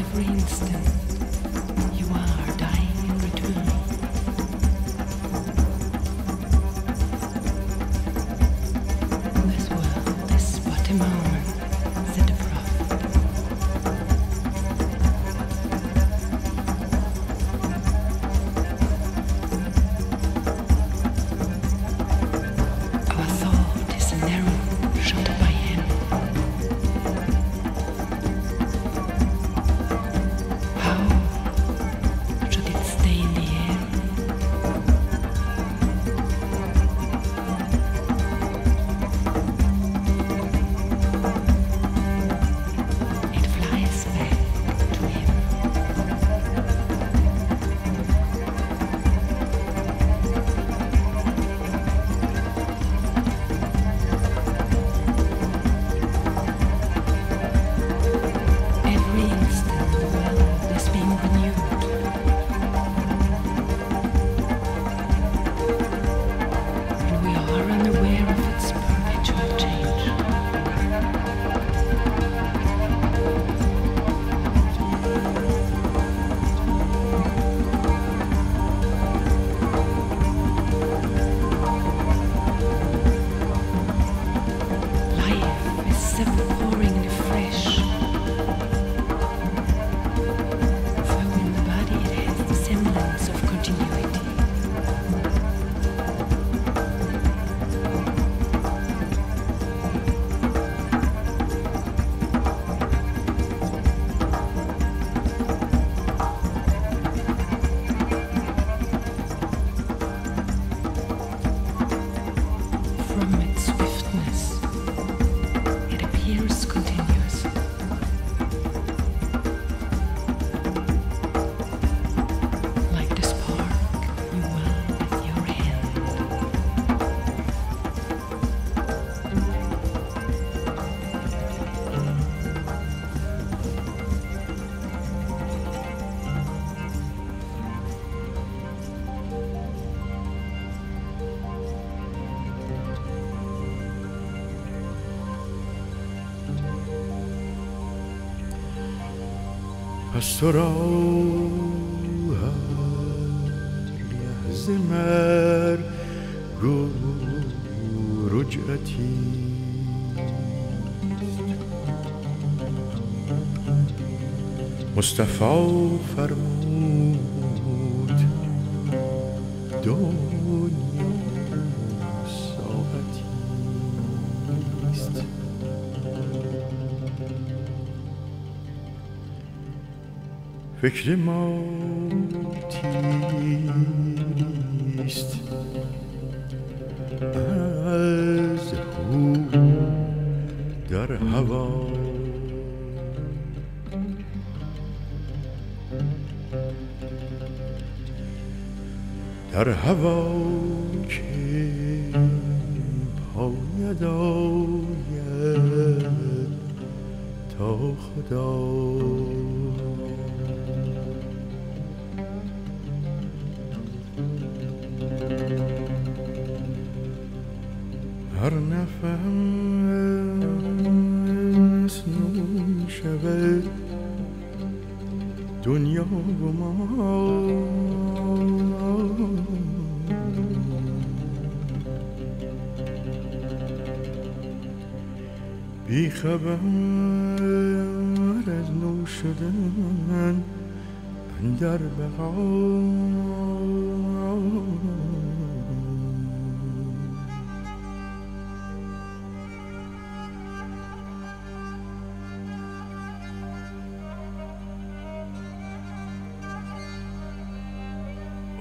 every instant. سراغت لحظه مرگ رجعتی مصطفی فرمود دنیا ساعتیست فکر ما تیست از هو در هوا در هوا که پاید آید تا خدا هر نفس نون شود دنیا و ما بی خبر از نو شدن اندر بقا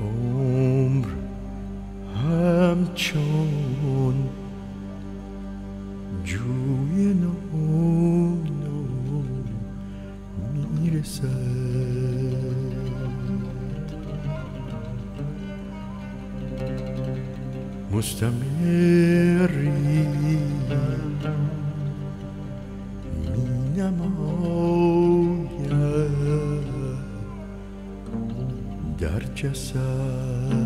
عمر همچون جوی نو میرسد مستمری مینماید در جسد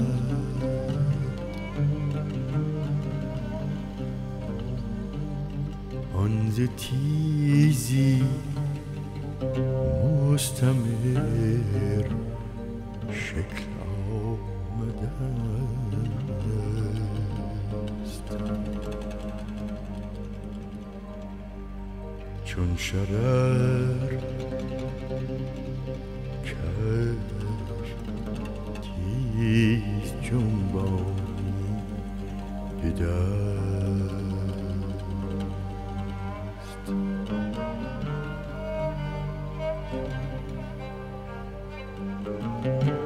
آن ز تیزی مستمر شکل آمده است، چون شرر کردی جنبانی بدست.